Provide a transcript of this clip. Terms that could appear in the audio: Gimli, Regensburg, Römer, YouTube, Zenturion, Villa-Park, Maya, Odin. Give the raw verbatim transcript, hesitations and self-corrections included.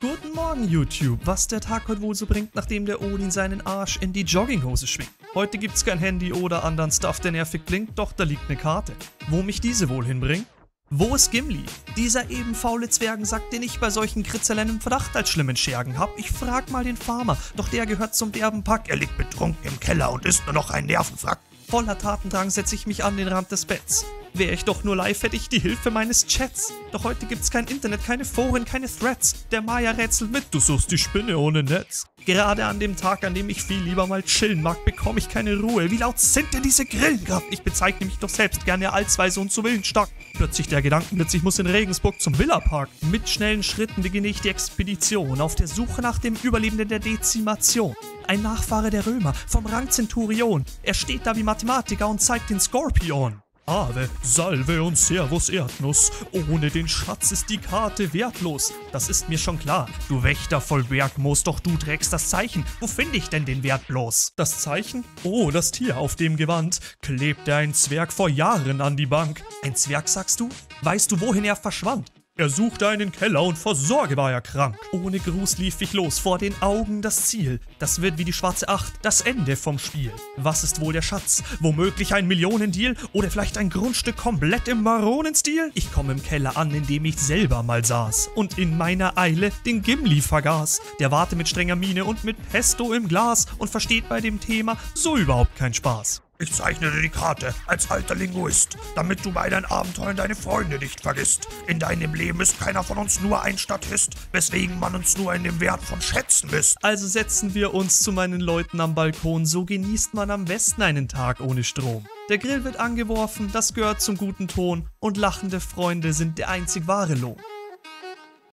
Guten Morgen, YouTube. Was der Tag heute wohl so bringt, nachdem der Odin seinen Arsch in die Jogginghose schwingt. Heute gibt's kein Handy oder anderen Stuff, der nervig klingt, doch da liegt eine Karte. Wo mich diese wohl hinbringt? Wo ist Gimli? Dieser eben faule Zwergensack, den ich bei solchen Kritzeleien im Verdacht als schlimmen Schergen hab. Ich frag mal den Farmer, doch der gehört zum derben Pack. Er liegt betrunken im Keller und ist nur noch ein Nervenwrack. Voller Tatendrang setze ich mich an den Rand des Betts. Wäre ich doch nur live, hätte ich die Hilfe meines Chats. Doch heute gibt's kein Internet, keine Foren, keine Threads. Der Maya rätselt mit, du suchst die Spinne ohne Netz. Gerade an dem Tag, an dem ich viel lieber mal chillen mag, bekomme ich keine Ruhe. Wie laut sind denn diese Grillen gerade? Ich bezeichne mich doch selbst gerne als weise und zu Willen stark. Plötzlich der Gedankenblitz, ich muss in Regensburg zum Villapark. Mit schnellen Schritten beginne ich die Expedition, auf der Suche nach dem Überlebenden der Dezimation. Ein Nachfahre der Römer, vom Rang Zenturion. Er steht da wie Mathematiker und zeigt den Skorpion. Ave, Salve und Servus Erdnuss. Ohne den Schatz ist die Karte wertlos. Das ist mir schon klar. Du Wächter voll Bergmoos, doch du trägst das Zeichen. Wo finde ich denn den Wert bloß? Das Zeichen? Oh, das Tier auf dem Gewand. Klebte ein Zwerg vor Jahren an die Bank. Ein Zwerg, sagst du? Weißt du, wohin er verschwand? Er suchte einen Keller und vor Sorge war er krank. Ohne Gruß lief ich los, vor den Augen das Ziel. Das wird wie die schwarze Acht, das Ende vom Spiel. Was ist wohl der Schatz? Womöglich ein Millionendeal? Oder vielleicht ein Grundstück komplett im Maronenstil? Ich komme im Keller an, in dem ich selber mal saß. Und in meiner Eile den Gimli vergaß. Der warte mit strenger Miene und mit Pesto im Glas und versteht bei dem Thema so überhaupt keinen Spaß. Ich zeichnete die Karte als alter Linguist, damit du bei deinen Abenteuern deine Freunde nicht vergisst. In deinem Leben ist keiner von uns nur ein Statist, weswegen man uns nur in dem Wert von Schätzen misst. Also setzen wir uns zu meinen Leuten am Balkon, so genießt man am besten einen Tag ohne Strom. Der Grill wird angeworfen, das gehört zum guten Ton und lachende Freunde sind der einzig wahre Lohn.